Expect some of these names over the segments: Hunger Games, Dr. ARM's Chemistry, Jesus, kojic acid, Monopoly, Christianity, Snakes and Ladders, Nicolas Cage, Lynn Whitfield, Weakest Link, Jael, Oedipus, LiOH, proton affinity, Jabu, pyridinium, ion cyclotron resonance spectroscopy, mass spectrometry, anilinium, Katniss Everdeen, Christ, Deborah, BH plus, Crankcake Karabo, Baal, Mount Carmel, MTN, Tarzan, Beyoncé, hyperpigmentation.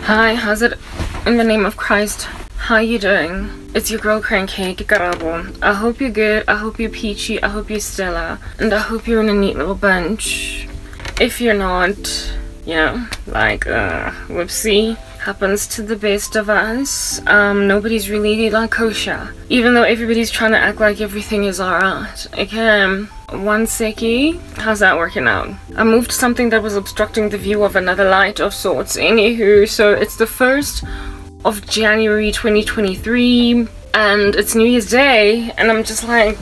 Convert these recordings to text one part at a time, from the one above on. Hi, how's it in the name of Christ? How you doing? It's your girl Crankcake Karabo. I hope you're good, I hope you're peachy, I hope you're Stella, and I hope you're in a neat little bunch. If you're not, you know, like, whoopsie. Happens to the best of us. Nobody's really like kosher. Even though everybody's trying to act like everything is alright. Okay, one secchi. How's that working out? I moved something that was obstructing the view of another light of sorts. Anywho, so it's the 1st of January 2023 and it's New Year's Day and I'm just like,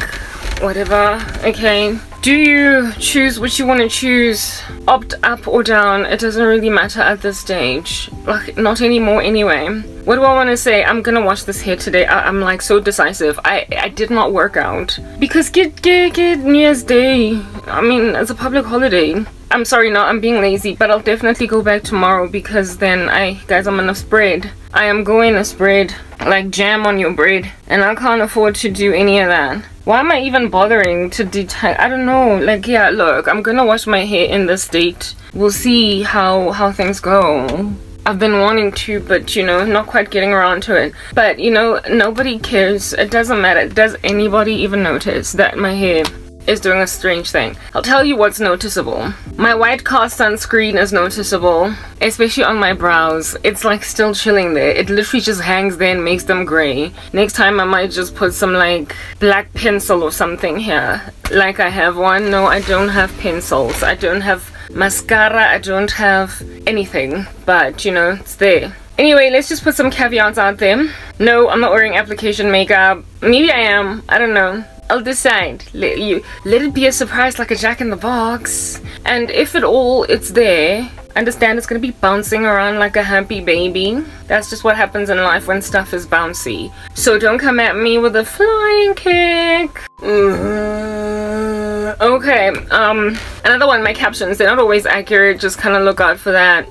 whatever, okay. Do you choose what you want to choose, opt up or down? It doesn't really matter at this stage, like not anymore anyway. What do I want to say? I'm gonna wash this hair today. I'm like so decisive. I did not work out because get New Year's Day. I mean, it's a public holiday. I'm sorry, no, I'm being lazy, but I'll definitely go back tomorrow because then I'm gonna spread. I am going to spread like jam on your bread and I can't afford to do any of that. Why am I even bothering to detach? I don't know, like, yeah, look, I'm gonna wash my hair in this state. We'll see how things go. I've been wanting to, but you know, not quite getting around to it. But you know, nobody cares. It doesn't matter. Does anybody even notice that my hair is doing a strange thing? I'll tell you what's noticeable. My white cast sunscreen is noticeable, especially on my brows. It's like still chilling there. It literally just hangs there and makes them gray. Next time I might just put some like black pencil or something here. Like I have one. No, I don't have pencils. I don't have mascara. I don't have anything, but you know, it's there. Anyway, let's just put some caveats out there. No, I'm not wearing application makeup. Maybe I am. I don't know. I'll decide. Let it be a surprise like a jack in the box. And if at all it's there, understand it's gonna be bouncing around like a happy baby. That's just what happens in life when stuff is bouncy. So don't come at me with a flying kick. Okay, another one, my captions. They're not always accurate, just kind of look out for that.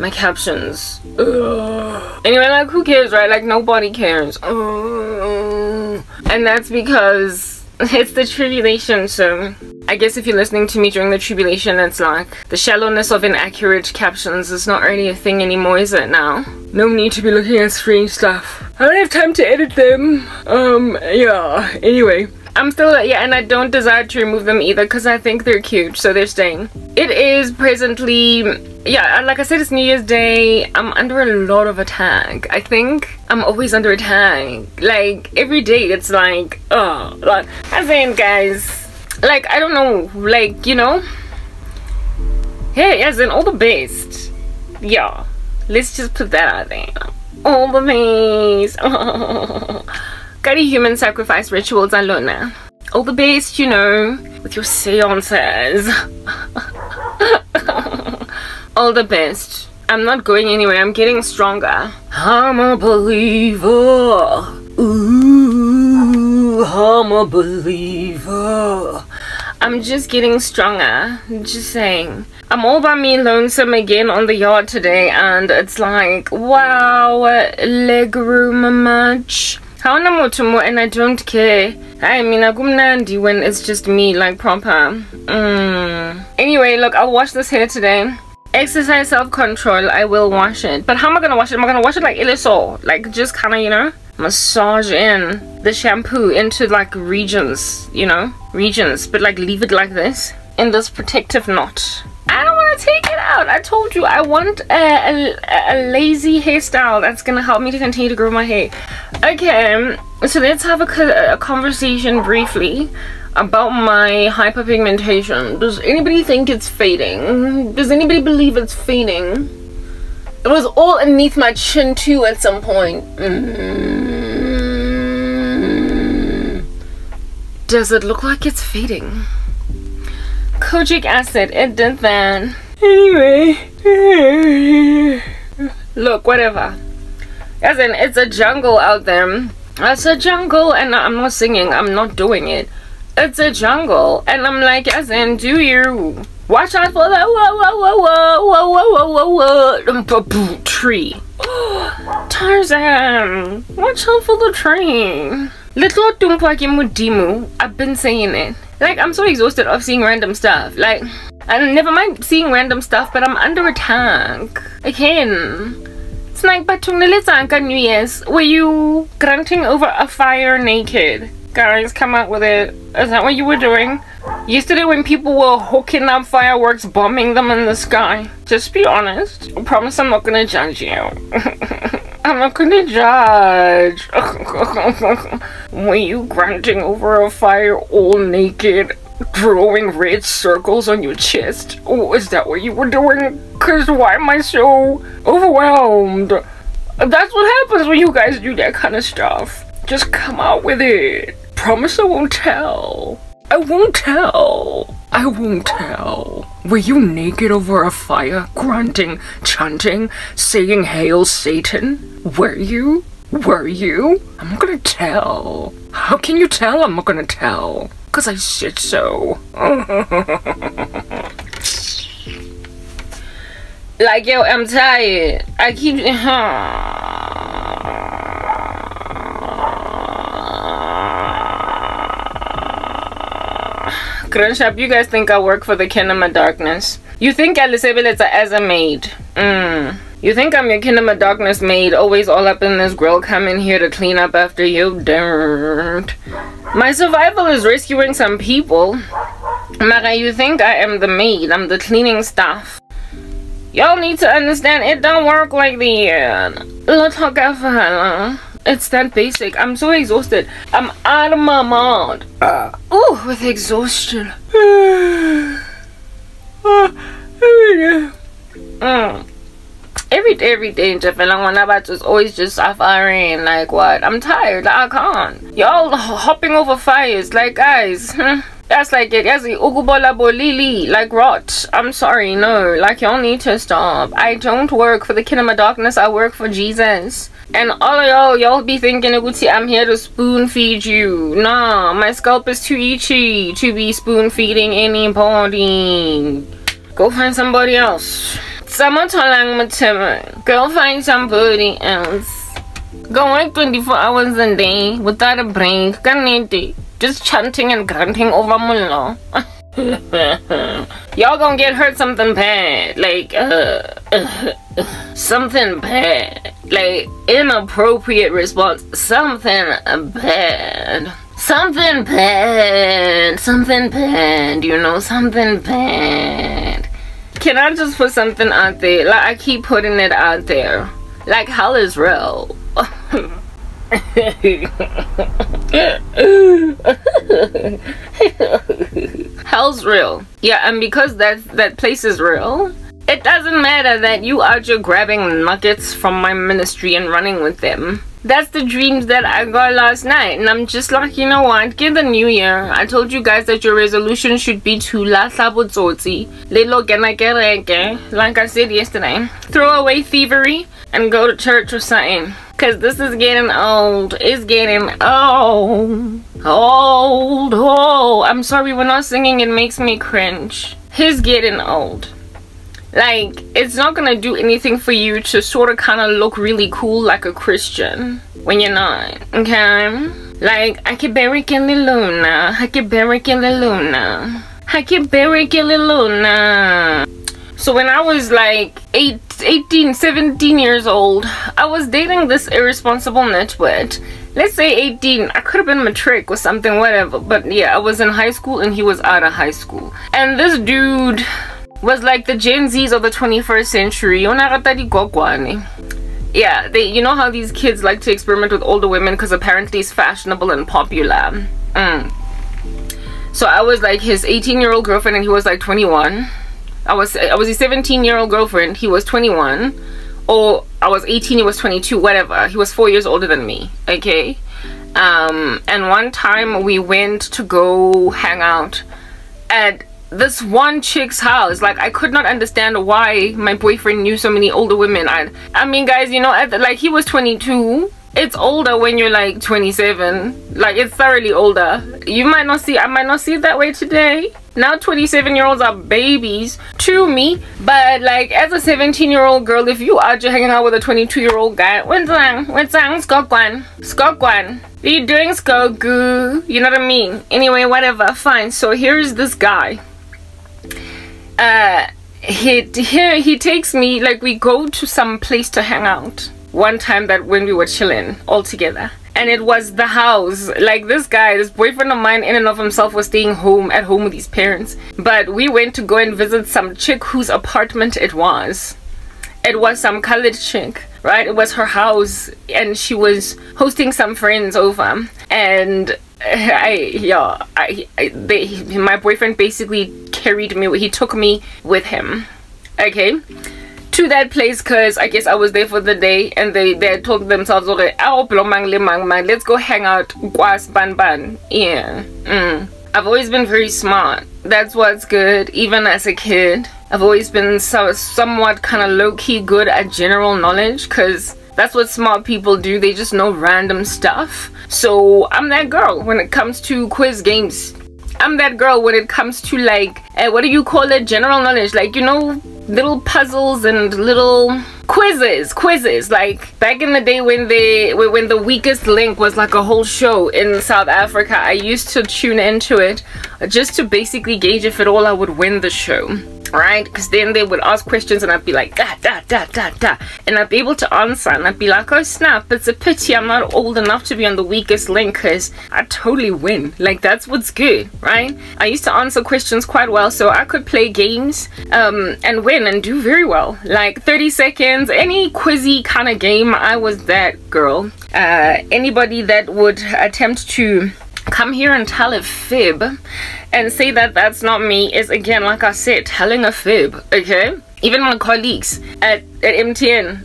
My captions. Anyway, like who cares, right? Like nobody cares. And that's because it's the tribulation, so I guess if you're listening to me during the tribulation, it's like the shallowness of inaccurate captions is not really a thing anymore, is it now? No need to be looking at strange stuff. I don't have time to edit them. Yeah, anyway. I'm still, yeah, and I don't desire to remove them either because I think they're cute, so they're staying. It is presently, yeah, like I said, it's New Year's Day. I'm under a lot of attack. I think I'm always under attack. Like, every day it's like, oh, like, I'm saying, guys, like, I don't know, like, you know? Hey, as in all the best. Yeah, let's just put that out there. All the best. Oh. Human sacrifice rituals alone now. All the best, you know, with your seances. All the best. I'm not going anywhere. I'm getting stronger. I'm a believer. Ooh, I'm a believer. I'm just getting stronger. Just saying. I'm all by me lonesome again on the yard today, and it's like, wow, leg room much. And I don't care. I mean, I'm when it's just me, like proper. Anyway, look, I'll wash this hair today. Exercise self-control. I will wash it, but how am I gonna wash it? Am I gonna wash it like Illuso? Like just kind of, you know, massage in the shampoo into like regions, you know, regions, but like leave it like this in this protective knot. I don't want to take it out. I told you I want a lazy hairstyle that's gonna help me to continue to grow my hair. Okay, so let's have a conversation briefly about my hyperpigmentation. Does anybody think it's fading? Does anybody believe it's fading? It was all underneath my chin too at some point. Does it look like it's fading? Kojic acid, it did that. Anyway, look, whatever. As in, it's a jungle out there. It's a jungle, and I'm not singing. I'm not doing it. It's a jungle, and I'm like, as in, do you watch out for that? Tree. Tarzan, watch out for the tree. Little Tumpaki Mudimu. I've been saying it. Like, I'm so exhausted of seeing random stuff. Like, I never mind seeing random stuff, but I'm under attack. Again. Snack batong nilisangan niyo yes. Were you grunting over a fire naked? Guys, come out with it. Is that what you were doing? Yesterday when people were hooking up fireworks, bombing them in the sky. Just be honest. I promise I'm not gonna judge you. I'm not gonna judge. Were you grunting over a fire all naked, drawing red circles on your chest? Oh, is that what you were doing? Cause why am I so overwhelmed? That's what happens when you guys do that kind of stuff. Just come out with it. Promise I won't tell. I won't tell. I won't tell. Were you naked over a fire, grunting, chanting, saying "Hail Satan"? Were you? Were you? I'm not gonna tell. How can you tell I'm not gonna tell? Cause I said so. Like, yo, I'm tired. I keep... Grunshop, you guys think I work for the Kingdom of Darkness. You think I lisebilita as a maid. You think I'm your Kingdom of Darkness maid, always all up in this grill, coming here to clean up after you dirt. My survival is rescuing some people. Mara, you think I am the maid, I'm the cleaning staff. Y'all need to understand, it don't work like that. It's that basic. I'm so exhausted. I'm out of my mind. Oh, with exhaustion. Every day in Japan, when I was always just suffering. Like what? I'm tired. Like, I can't. Y'all hopping over fires. Like guys. That's like it. That's the like rot. I'm sorry. No. Like y'all need to stop. I don't work for the Kingdom of Darkness. I work for Jesus. And all of y'all be thinking, I'm here to spoon feed you. Nah, my scalp is too itchy to be spoon feeding anybody. Go find somebody else. Go find somebody else. Go work 24 hours a day without a break. Just chanting and grunting over mullah. Y'all gonna get hurt something bad. Like, something bad. Like, inappropriate response. Something bad. Something bad. Something bad. You know, something bad. Can I just put something out there? Like, I keep putting it out there. Like, hell is real. Hell's real. Yeah, and because that place is real, it doesn't matter that you are just grabbing nuggets from my ministry and running with them. That's the dreams that I got last night, and I'm just like, you know what, get the new year. I told you guys that your resolution should be to la sabotsotsi, lelo kenakereke, like I said yesterday. Throw away thievery and go to church or something. Cause this is getting old. It's getting old. Old. Oh, I'm sorry, when I'm singing it makes me cringe. He's getting old. Like, it's not gonna do anything for you to sort of kind of look really cool like a Christian when you're not, okay? Like, I can bury Kelly Luna. I can bury Kelly Luna. I can bury Kelly Luna. So when I was like 17 years old, I was dating this irresponsible nitwit. Let's say 18. I could have been matric or something, whatever. But yeah, I was in high school and he was out of high school. And this dude was like the Gen Zs of the 21st century. Yeah, you know how these kids like to experiment with older women because apparently it's fashionable and popular. So I was like his 18-year-old girlfriend and he was like 21. I was his 17-year-old girlfriend, he was 21, or I was 18, he was 22, whatever. He was 4 years older than me, okay? And one time we went to go hang out at this one chick's house. Like, I could not understand why my boyfriend knew so many older women. I mean, guys, you know, like, he was 22. It's older when you're like 27. Like, it's thoroughly older. You might not see, I might not see it that way today. Now 27-year-olds are babies to me, but like as a 17-year-old girl, if you are just hanging out with a 22-year-old guy, you're doing skogu, you know what I mean? Anyway, whatever, fine. So here's this guy. he takes me, like, we go to some place to hang out one time that when we were chilling all together, and it was the house. Like, this boyfriend of mine in and of himself was staying home, at home with his parents, but we went to go and visit some chick whose apartment it was. It was some colored chick, right? It was her house, and she was hosting some friends over, and my boyfriend basically carried me, he took me with him, okay, to that place, because I guess I was there for the day, and they told themselves, okay, let's go hang out. Yeah. I've always been very smart. That's what's good. Even as a kid, I've always been somewhat kind of low-key good at general knowledge, because that's what smart people do. They just know random stuff. So I'm that girl when it comes to quiz games. I'm that girl when it comes to, like, what do you call it, general knowledge, like, you know, little puzzles and little quizzes. Like, back in the day when the Weakest Link was like a whole show in South Africa, I used to tune into it just to basically gauge if at all I would win the show, right? Because then they would ask questions and I'd be like, da da da da da, and I'd be able to answer, and I'd be like, oh snap, it's a pity I'm not old enough to be on the Weakest Link, because I totally win. Like, that's what's good, right? I used to answer questions quite well, so I could play games and win and do very well. Like 30 seconds, any quizzy kind of game, I was that girl. Anybody that would attempt to come here and tell a fib and say that that's not me is, again, like I said, telling a fib, okay? Even my colleagues at MTN,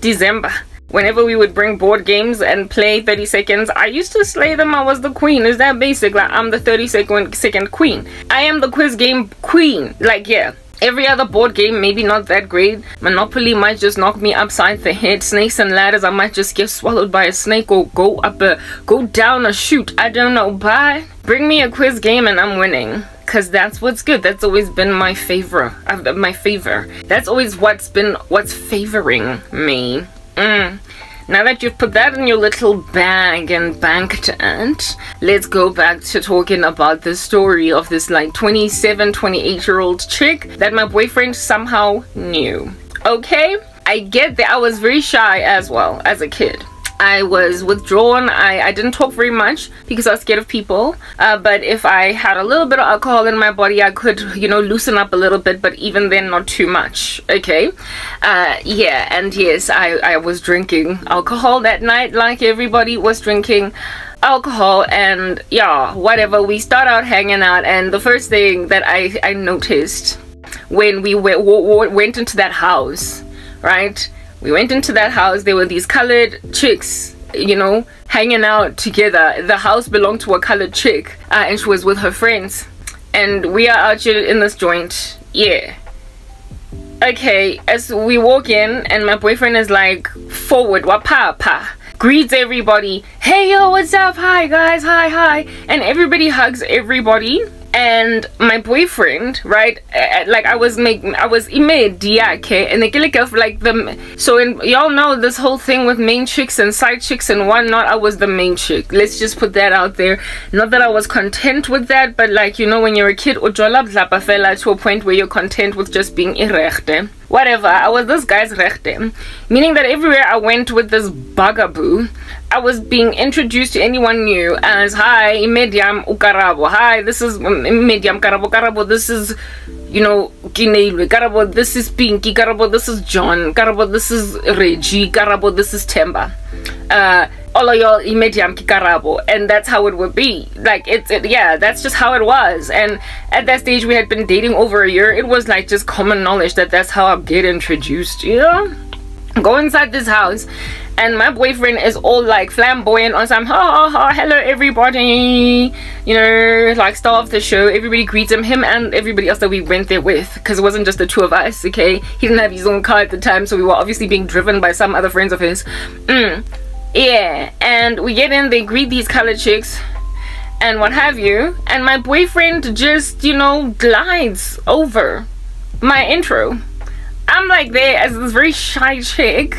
December, whenever we would bring board games and play 30 seconds, I used to slay them. I was the queen. Is that basic? Like, I'm the 30-second queen. I am the quiz game queen. Like, yeah. Every other board game, maybe not that great. Monopoly might just knock me upside the head. Snakes and Ladders, I might just get swallowed by a snake or go down a chute. I don't know, but bring me a quiz game and I'm winning. Because that's what's good. That's always been my favor. That's always what's favoring me. Now that you've put that in your little bag and banked it, let's go back to talking about the story of this, like, 27-28-year-old chick that my boyfriend somehow knew. Okay, I get that. I was very shy as well as a kid. I was withdrawn. I didn't talk very much because I was scared of people. But if I had a little bit of alcohol in my body, I could, you know, loosen up a little bit, but even then, not too much. Okay. Yeah. And yes, I was drinking alcohol that night, like everybody was drinking alcohol. And yeah, whatever. We start out hanging out, and the first thing that I noticed when we went into that house, right? We went into that house, there were these colored chicks, you know, hanging out together. The house belonged to a colored chick, and she was with her friends. And we are out here in this joint, yeah. Okay, as we walk in, and my boyfriend is like, forward, wapapa. Greets everybody, hey yo, what's up, hi guys, hi. And everybody hugs everybody. And my boyfriend, right, like, I was immediate, and so y'all know this whole thing with main chicks and side chicks and whatnot. I was the main chick, let's just put that out there. Not that I was content with that, but, like, you know, when you're a kid, to a point where you're content with just being irrechte. Whatever, I was this guy's rechte, meaning that everywhere I went with this bugaboo, I was being introduced to anyone new as, hi, Mediam Ukarabo, hi, this is Mediam Karabo, this is, you know, Kinelwe Karabo, this is Pinky Karabo, this is John Karabo, this is Reggie Karabo, this is Temba. All of y'all Imediam Kikarabo, and that's how it would be. Like, yeah, that's just how it was. And at that stage, we had been dating over a year. It was like just common knowledge that that's how I get introduced, you know? Go inside this house, and my boyfriend is all, like, flamboyant on some, ha ha ha, hello everybody, you know, like, star of the show. Everybody greets him, and everybody else that we went there with, because it wasn't just the two of us, okay? He didn't have his own car at the time, so we were obviously being driven by some other friends of his. Yeah, and we get in, they greet these colored chicks and what have you, and my boyfriend just, you know, glides over my intro. I'm, like, there as this very shy chick,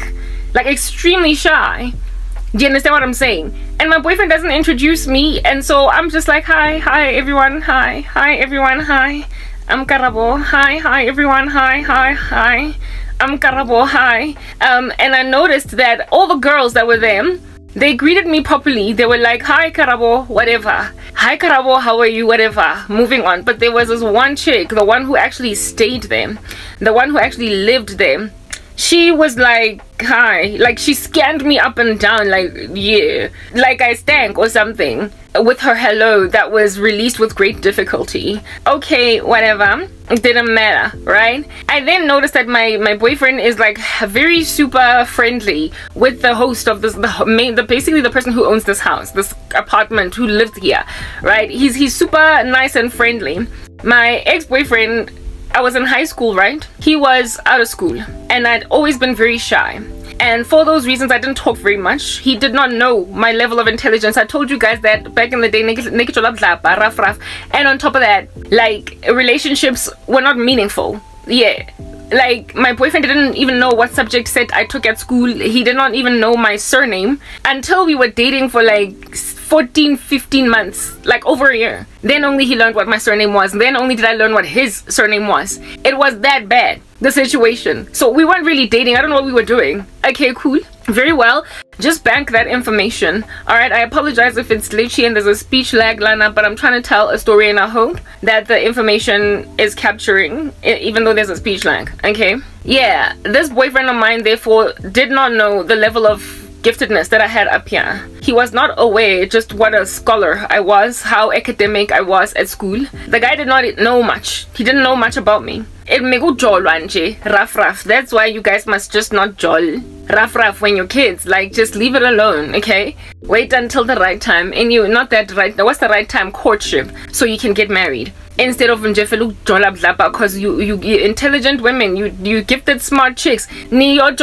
like, extremely shy. Do you understand what I'm saying? And my boyfriend doesn't introduce me, and so I'm just like, hi everyone, hi everyone, hi. I'm Karabo. Hi everyone. Hi. I'm Karabo. Hi. And I noticed that all the girls that were there, they greeted me properly. They were like, hi Karabo, whatever. Hi Karabo, how are you, whatever. Moving on. But there was this one chick, the one who actually stayed there, the one who actually lived there. She was like, hi. Like, she scanned me up and down like, yeah, like I stank or something, with her hello that was released with great difficulty. Okay, whatever, it didn't matter, right? I then noticed that my boyfriend is like very super friendly with the host of this, basically the person who owns this house, this apartment, who lived here, right? He's super nice and friendly. My ex-boyfriend, I was in high school, right? He was out of school, and I'd always been very shy. And for those reasons, I didn't talk very much. He did not know my level of intelligence. I told you guys that back in the day, and on top of that, like, relationships were not meaningful. Yeah, like, my boyfriend didn't even know what subject set I took at school. He did not even know my surname until we were dating for like 14-15 months, like over a year. Then only he learned what my surname was. Then only did I learn what his surname was. It was that bad, the situation. So we weren't really dating. I don't know what we were doing. Okay, cool, very well, just bank that information. All right, I apologize if it's glitchy and there's a speech lag, Lana, but I'm trying to tell a story and I hope that the information is capturing it, even though there's a speech lag. Okay, yeah, this boyfriend of mine therefore did not know the level of giftedness that I had up here. He was not aware just what a scholar I was, how academic I was at school. The guy did not know much. He didn't know much about me. That's why you guys must just not jol raf when you're kids. Like, just leave it alone, okay? Wait until the right time. And you, not that right, what's the right time? Courtship, so you can get married. Instead of because you intelligent women, you gifted smart chicks. That's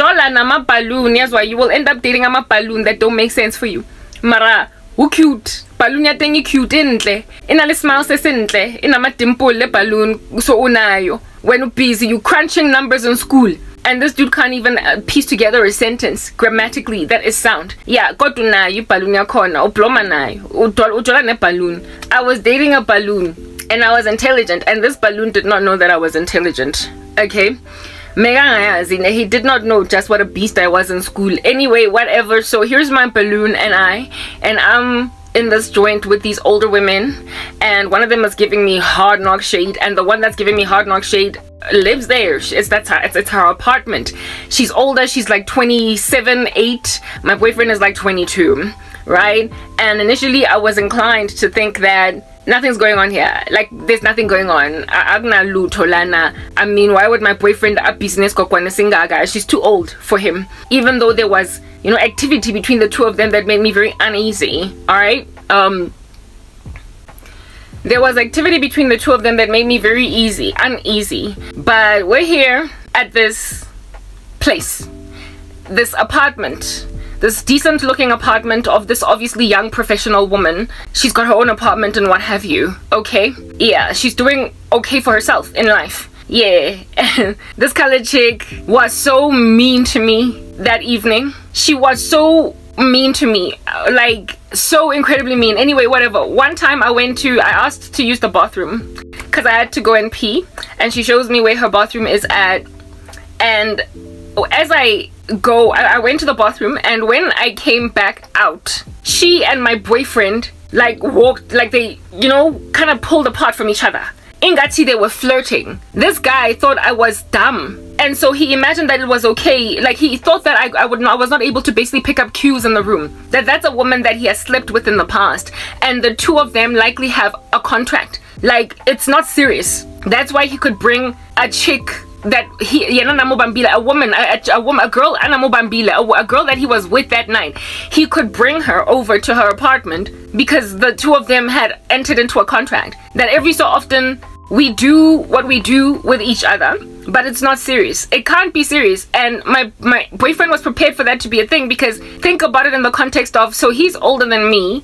why you will end up dating a balloon that don't make sense for you. Mara, who cute? Balloon ya teng cute intle. Ina le smile se sentle. Ina ma dimple le balloon so unayo. When you're busy, you crunching numbers in school. And this dude can't even piece together a sentence grammatically that is sound. Yeah, go to na you balloon ya kona. Obloma na balloon. I was dating a balloon. And I was intelligent, and this balloon did not know that I was intelligent. Okay, he did not know just what a beast I was in school. Anyway, whatever. So here's my balloon, and I'm in this joint with these older women, and one of them is giving me hard knock shade, and the one that's giving me hard knock shade lives there. It's her apartment. She's older. She's like 27-8. My boyfriend is like 22, right? And initially I was inclined to think that nothing's going on here, like there's nothing going on. I mean, why would my boyfriend a business kokwana? She's too old for him, even though there was, you know, activity between the two of them that made me very uneasy. All right, there was activity between the two of them that made me very uneasy. But we're here at this place, this apartment, this decent looking apartment of this obviously young professional woman. She's got her own apartment and what have you. Okay, yeah, she's doing okay for herself in life. Yeah. This colored chick was so mean to me that evening. She was so mean to me, like so incredibly mean. Anyway, whatever, one time I asked to use the bathroom because I had to go and pee, and she shows me where her bathroom is at. And as I went to the bathroom, and when I came back out, she and my boyfriend like walked, like they, you know, kind of pulled apart from each other. Ingati, they were flirting. This guy thought I was dumb, and so he imagined that it was okay. Like, he thought that I was not able to basically pick up cues in the room, that's a woman that he has slept with in the past, and the two of them likely have a contract. Like, it's not serious. That's why he could bring a chick that he, a woman, a girl, a girl that he was with that night. He could bring her over to her apartment because the two of them had entered into a contract that every so often we do what we do with each other, but it's not serious. It can't be serious. And my boyfriend was prepared for that to be a thing, because think about it in the context of, so he's older than me,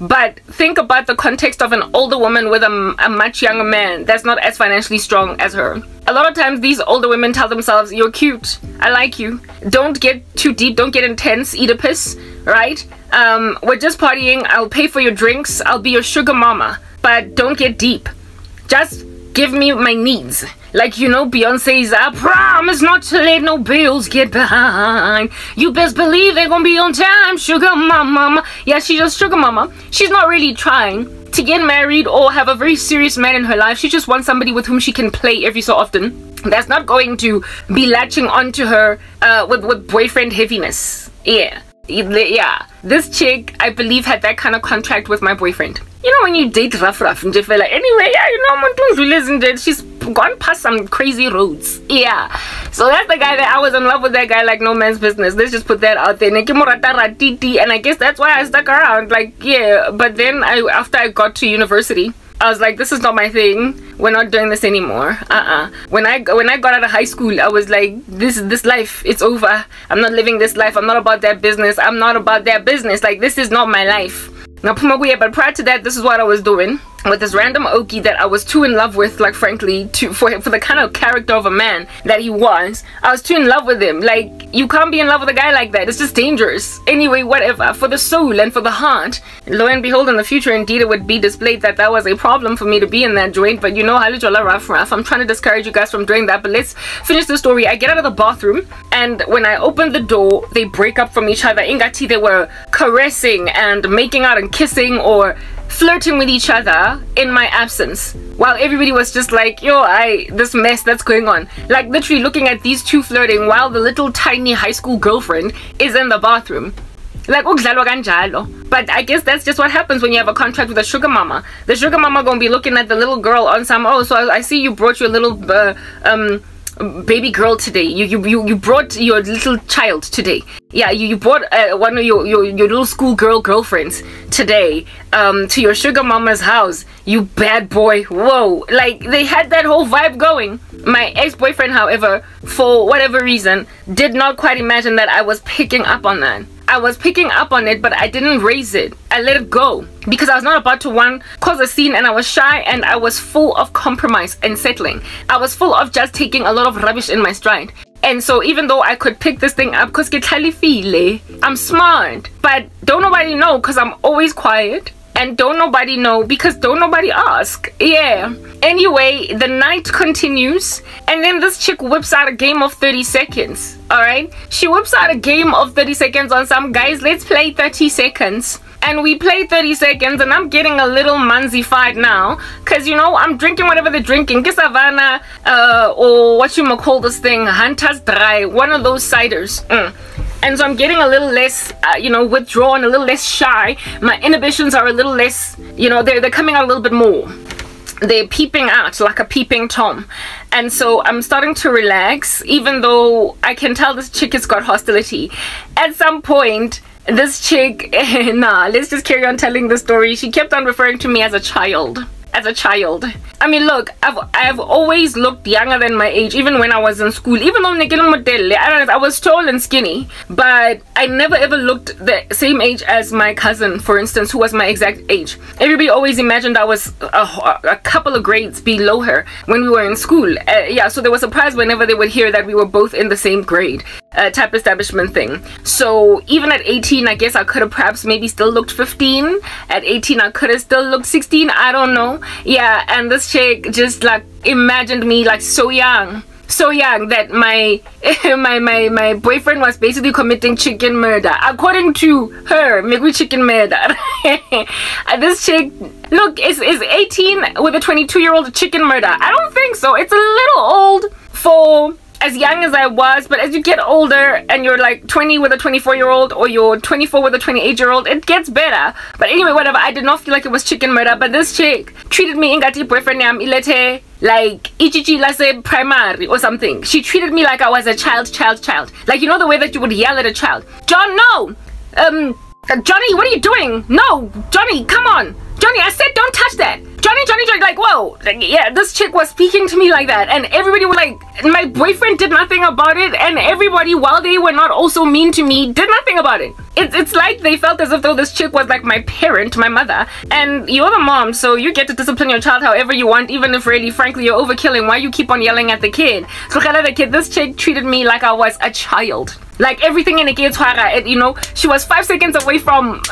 but think about the context of an older woman with a much younger man that's not as financially strong as her. A lot of times these older women tell themselves, you're cute, I like you, don't get too deep, don't get intense, Oedipus, right? We're just partying, I'll pay for your drinks, I'll be your sugar mama, but don't get deep. Just give me my needs. Like, you know, Beyonce's I promise not to let no bills get behind. You best believe they're gonna be on time, sugar mama. Yeah, she's just sugar mama. She's not really trying to get married or have a very serious man in her life. She just wants somebody with whom she can play every so often. That's not going to be latching onto her with boyfriend heaviness. Yeah. Yeah, this chick, I believe, had that kind of contract with my boyfriend. You know, when you date rough and fella, anyway, yeah, you know, she's gone past some crazy roads. Yeah, so that's the guy that I was in love with, that guy like no man's business. Let's just put that out there. And I guess that's why I stuck around. Like, yeah, but then after I got to university, I was like, this is not my thing. We're not doing this anymore. When I got out of high school, I was like, this life, it's over. I'm not living this life. I'm not about that business. I'm not about that business. Like, this is not my life. Now, but prior to that, this is what I was doing with this random Okie that I was too in love with, like, frankly, for the kind of character of a man that he was. I was too in love with him. Like, you can't be in love with a guy like that. It's just dangerous. Anyway, whatever. For the soul and for the heart, lo and behold, in the future, indeed, it would be displayed that that was a problem for me to be in that joint. But you know, I'm trying to discourage you guys from doing that. But let's finish the story. I get out of the bathroom, and when I open the door, they break up from each other. Ingati, they were caressing and making out and kissing or flirting with each other in my absence, while everybody was just like, yo, this mess that's going on. Like, literally looking at these two flirting while the little tiny high school girlfriend is in the bathroom. Like, but I guess that's just what happens when you have a contract with a sugar mama. The sugar mama gonna be looking at the little girl on some, oh, so I see you brought your little baby girl today. You brought your little child today. Yeah, you brought one of your little school girlfriends today to your sugar mama's house, you bad boy. Whoa, like, they had that whole vibe going. My ex-boyfriend, however, for whatever reason, did not quite imagine that I was picking up on that. I was picking up on it, but I didn't raise it. I let it go because I was not about to, one, cause a scene, and I was shy, and I was full of compromise and settling. I was full of just taking a lot of rubbish in my stride. And so even though I could pick this thing up because I'm smart, but don't nobody know because I'm always quiet, and don't nobody know because don't nobody ask. Yeah. Anyway, the night continues, and then this chick whips out a game of 30 seconds. All right, she whips out a game of 30 seconds on some guys. Let's play 30 seconds. And we play 30 seconds, and I'm getting a little manzified now, cause you know, I'm drinking whatever they're drinking, Kisavana, or what you might call this thing, Hunter's Dry, one of those ciders. And so I'm getting a little less, you know, withdrawn, a little less shy. My inhibitions are a little less, you know, they're coming out a little bit more. They're peeping out like a peeping Tom. And so I'm starting to relax, even though I can tell this chick has got hostility. At some point, this chick, nah, let's just carry on telling the story. She kept on referring to me as a child. As a child. I mean, look, I've always looked younger than my age, even when I was in school. Even though I was tall and skinny, but I never ever looked the same age as my cousin, for instance, who was my exact age. Everybody always imagined I was a couple of grades below her when we were in school. Yeah, so they were surprised whenever they would hear that we were both in the same grade. Type establishment thing. So even at 18, I guess I could have perhaps maybe still looked 15. At 18, I could have still looked 16. I don't know. Yeah, and this chick just like imagined me like so young that my boyfriend was basically committing chicken murder, according to her. Maybe chicken murder. This chick, look, is 18 with a 22-year-old chicken murder? I don't think so. It's a little old for as young as I was, but as you get older and you're like 20 with a 24-year-old, or you're 24 with a 28-year-old, it gets better. But anyway, whatever, I did not feel like it was chicken murder, but this chick treated me, ingati boyfriend ilete, like ichichi lase primary or something. She treated me like I was a child. Like, you know, the way that you would yell at a child. John, no! Johnny, what are you doing? No, Johnny, come on. Johnny, I said don't touch that. Johnny, like, whoa. Like, yeah, this chick was speaking to me like that, and everybody was like, my boyfriend did nothing about it, and everybody, while they were not also mean to me, did nothing about it. It's like they felt as if though this chick was like my parent, my mother, and you're the mom, so you get to discipline your child however you want, even if really, frankly, you're overkilling. Why you keep on yelling at the kid? So the kid, this chick treated me like I was a child. Like, everything in the kid's heart, you know, she was 5 seconds away from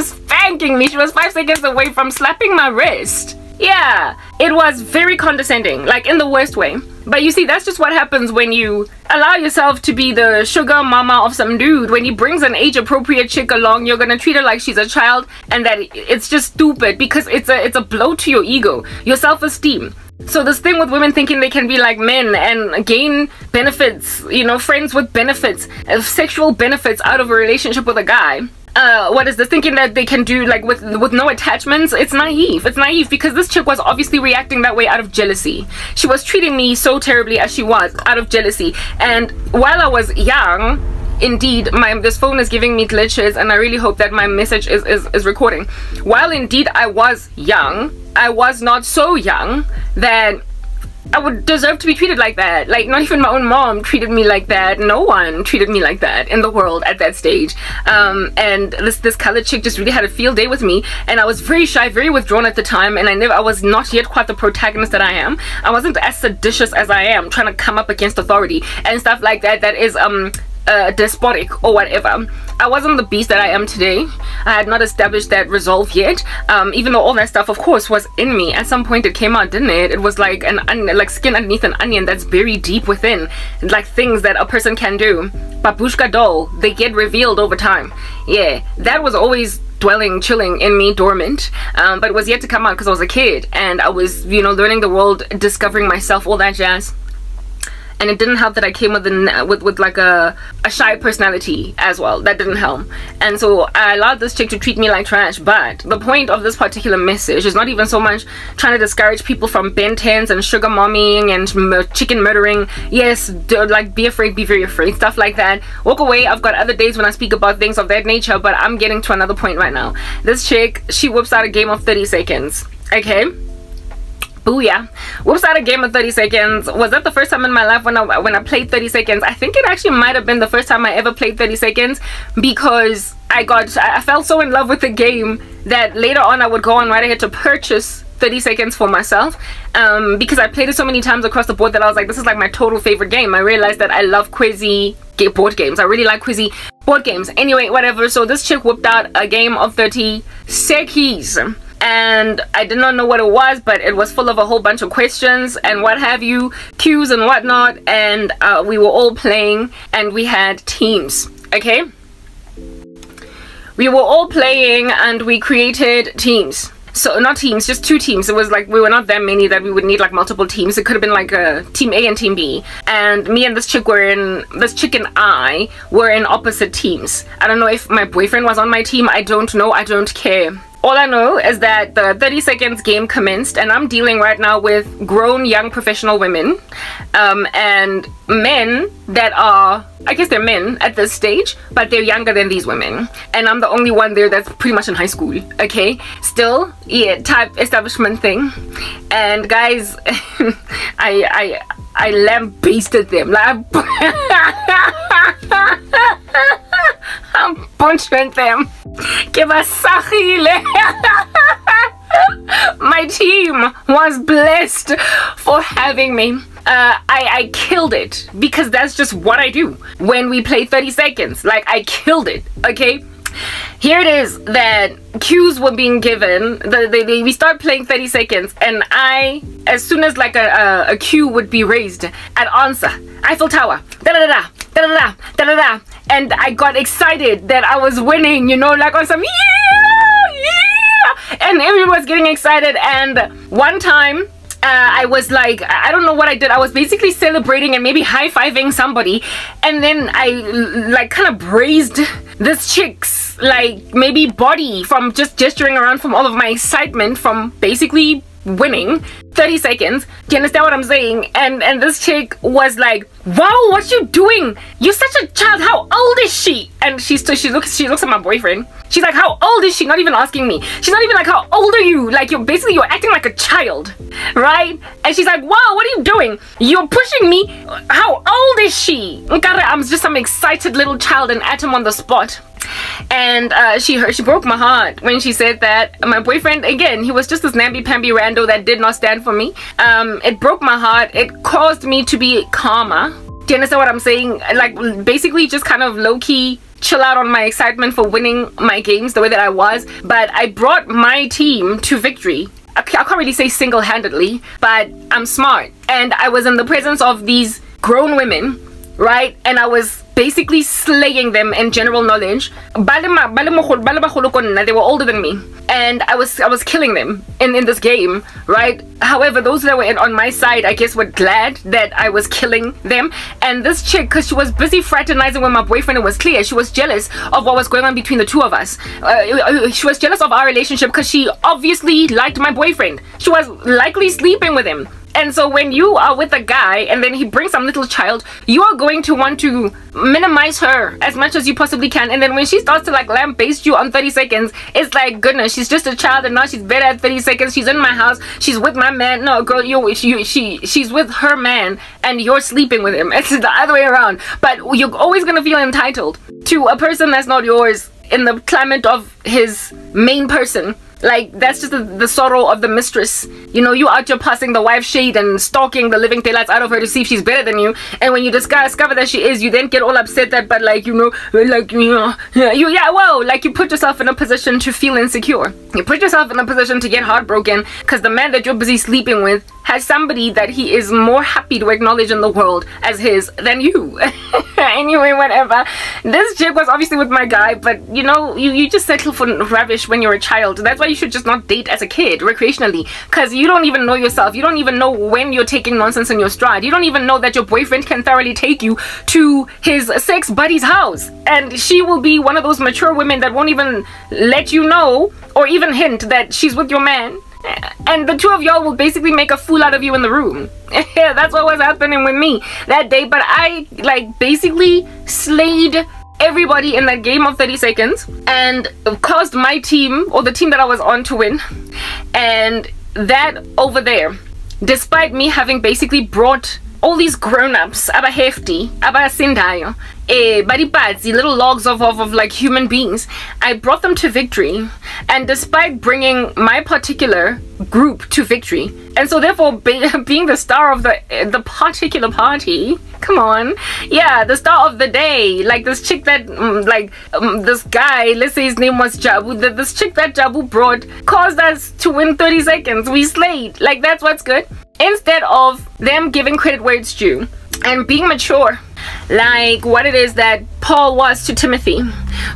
spanking me. She was 5 seconds away from slapping my wrist. Yeah, it was very condescending, like in the worst way. But you see, that's just what happens when you allow yourself to be the sugar mama of some dude. When he brings an age-appropriate chick along, you're gonna treat her like she's a child, and that it's just stupid because it's a blow to your ego, your self-esteem. So this thing with women thinking they can be like men and gain benefits, you know, friends with benefits, sexual benefits out of a relationship with a guy. What is this thinking that they can do like with no attachments? It's naive. It's naive because this chick was obviously reacting that way out of jealousy. She was treating me so terribly as she was out of jealousy. And while I was young, indeed, this phone is giving me glitches, and I really hope that my message is recording. While indeed I was young, I was not so young that I would deserve to be treated like that. Like, not even my own mom treated me like that. No one treated me like that in the world at that stage. And this colored chick just really had a field day with me, and I was very shy, very withdrawn at the time, and I was not yet quite the protagonist that I am. I wasn't as seditious as I am, trying to come up against authority and stuff like that. That is despotic or whatever. I wasn't the beast that I am today. I had not established that resolve yet, even though all that stuff of course was in me. At some point it came out, didn't it? It was like an onion, like skin underneath an onion that's buried deep within, like things that a person can do. Babushka doll, they get revealed over time. Yeah, that was always dwelling, chilling in me, dormant, but it was yet to come out because I was a kid and I was, you know, learning the world, discovering myself, all that jazz. And it didn't help that I came with like a shy personality as well. That didn't help. And so I allowed this chick to treat me like trash. But the point of this particular message is not even so much trying to discourage people from Ben 10s and sugar mommying and chicken murdering. Yes, like be afraid, be very afraid, stuff like that. Walk away. I've got other days when I speak about things of that nature, but I'm getting to another point right now. This chick, she whips out a game of 30 seconds. Okay? Booyah. Whoops out a game of 30 seconds. Was that the first time in my life when I played 30 seconds? I think it actually might have been the first time I ever played 30 seconds because I fell so in love with the game that later on I would go on right ahead to purchase 30 seconds for myself, because I played it so many times across the board that I was like, this is like my total favorite game. I realized that I love quizzy board games. I really like quizzy board games. Anyway, whatever. So this chick whipped out a game of 30 seconds. And I did not know what it was, but it was full of a whole bunch of questions and what have you, cues and whatnot, and we were all playing and we had teams, okay? We were all playing and we created teams. So not teams, just two teams. It was like we were not that many that we would need like multiple teams. It could have been like a team A and team B, and me and this chick and I were in opposite teams. I don't know if my boyfriend was on my team. I don't know. I don't care. All I know is that the 30 seconds game commenced, and I'm dealing right now with grown young professional women and men that are, I guess they're men at this stage, but they're younger than these women, and I'm the only one there that's pretty much in high school, okay? Still, yeah, type establishment thing. And guys, I lambasted them. Like, I'm punching them. My team was blessed for having me. I killed it because that's just what I do when we play 30 seconds. Like, I killed it, okay? Here it is that cues were being given. We start playing 30 seconds, and I, as soon as like a cue would be raised, I'd answer Eiffel Tower, da da da da da da da da, and I got excited that I was winning, you know, like on some yeah, and everyone's getting excited. And one time, I was like, I don't know what I did. I was basically celebrating and maybe high-fiving somebody, and then I like kind of braised this chick's like maybe body from just gesturing around from all of my excitement from basically winning 30 seconds. Do you understand what I'm saying? And this chick was like, wow, what you doing? You're such a child. How old is she? And she looks at my boyfriend. She's like, how old is she? Not even asking me. She's not even like, how old are you? Like, you're acting like a child, right? And she's like, wow, what are you doing? You're pushing me. How old is she? I'm just some excited little child, an atom on the spot. And she broke my heart when she said that. My boyfriend, again, he was just this namby-pamby rando that did not stand for me. It broke my heart. It caused me to be calmer. Do you understand what I'm saying? Like, basically just kind of low-key chill out on my excitement for winning my games the way that I was, but I brought my team to victory I can't really say single-handedly, but I'm smart. And I was in the presence of these grown women, right? And I was basically slaying them in general knowledge. They were older than me. And I was killing them in this game, right? However, those that were on my side, I guess, were glad that I was killing them. And this chick, because she was busy fraternizing with my boyfriend, it was clear she was jealous of what was going on between the two of us. She was jealous of our relationship because she obviously liked my boyfriend. She was likely sleeping with him. And so when you are with a guy and then he brings some little child, you are going to want to minimize her as much as you possibly can. And then when she starts to like lambaste you on 30 seconds, it's like, goodness, she's just a child and now she's better at 30 seconds. She's in my house. She's with my man. No, girl, she's with her man and you're sleeping with him. It's the other way around. But you're always going to feel entitled to a person that's not yours in the climate of his main person. Like, that's just the sorrow of the mistress. You know, you out here passing the wife shade and stalking the living daylights out of her to see if she's better than you. And when you discover that she is, you then get all upset that, but like, you know, like you put yourself in a position to feel insecure. You put yourself in a position to get heartbroken because the man that you're busy sleeping with has somebody that he is more happy to acknowledge in the world as his than you. Anyway, whatever. This chick was obviously with my guy, but you know, you just settle for rubbish when you're a child. That's why you should just not date as a kid recreationally, because you don't even know yourself. You don't even know when you're taking nonsense in your stride. You don't even know that your boyfriend can thoroughly take you to his sex buddy's house, and she will be one of those mature women that won't even let you know or even hint that she's with your man. And the two of y'all will basically make a fool out of you in the room. Yeah, that's what was happening with me that day. But I like basically slayed everybody in that game of 30 seconds and caused my team, or the team that I was on, to win. And that over there, despite me having basically brought all these grown-ups, aba hefty, aba sindayo, badipadzi, little logs of like human beings, I brought them to victory. And despite bringing my particular group to victory, and so therefore being the star of the particular party, come on, yeah, the star of the day, like this chick that this guy, let's say his name was Jabu, this chick that Jabu brought caused us to win 30 seconds. We slayed. Like, that's what's good. Instead of them giving credit where it's due and being mature, like what it is that Paul was to Timothy,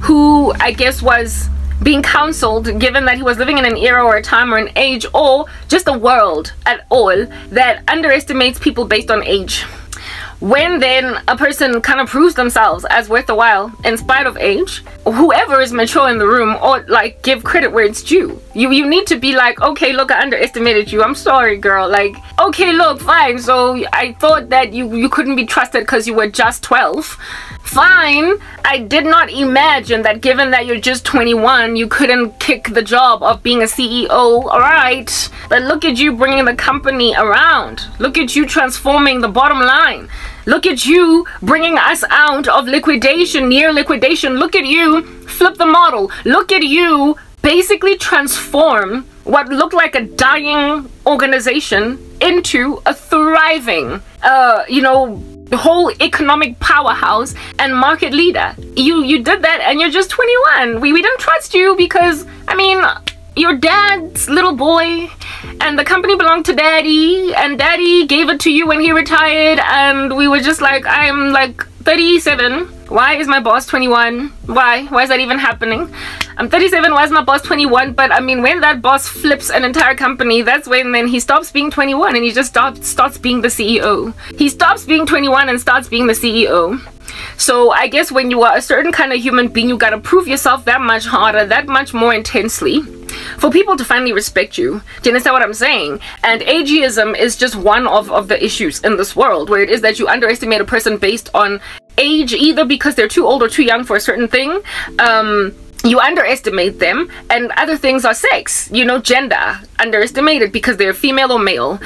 who I guess was being counseled, given that he was living in an era or a time or an age or just a world at all that underestimates people based on age. When then a person kind of proves themselves as worth a while in spite of age, whoever is mature in the room ought like give credit where it's due. You need to be like, okay, look, I underestimated you. I'm sorry, girl. Like, okay, look, fine. So I thought that you couldn't be trusted because you were just 12. Fine. I did not imagine that given that you're just 21, you couldn't kick the job of being a CEO. All right. But look at you bringing the company around. Look at you transforming the bottom line. Look at you bringing us out of liquidation, near liquidation. Look at you flip the model. Look at you basically transform what looked like a dying organization into a thriving, you know, whole economic powerhouse and market leader. You did that and you're just 21. We didn't trust you because, I mean, your dad's little boy, and the company belonged to daddy, and daddy gave it to you when he retired, and we were just like, I'm like 37, why is my boss 21? Why is that even happening? I'm 37, why is my boss 21? But I mean, when that boss flips an entire company, that's when then he stops being 21 and he just starts being the CEO. He stops being 21 and starts being the CEO. So I guess when you are a certain kind of human being, you gotta prove yourself that much harder, that much more intensely, for people to finally respect you. Do you understand what I'm saying? And ageism is just one of the issues in this world, where it is that you underestimate a person based on age, either because they're too old or too young for a certain thing. You underestimate them, and other things are sex, you know, gender, underestimated because they're female or male.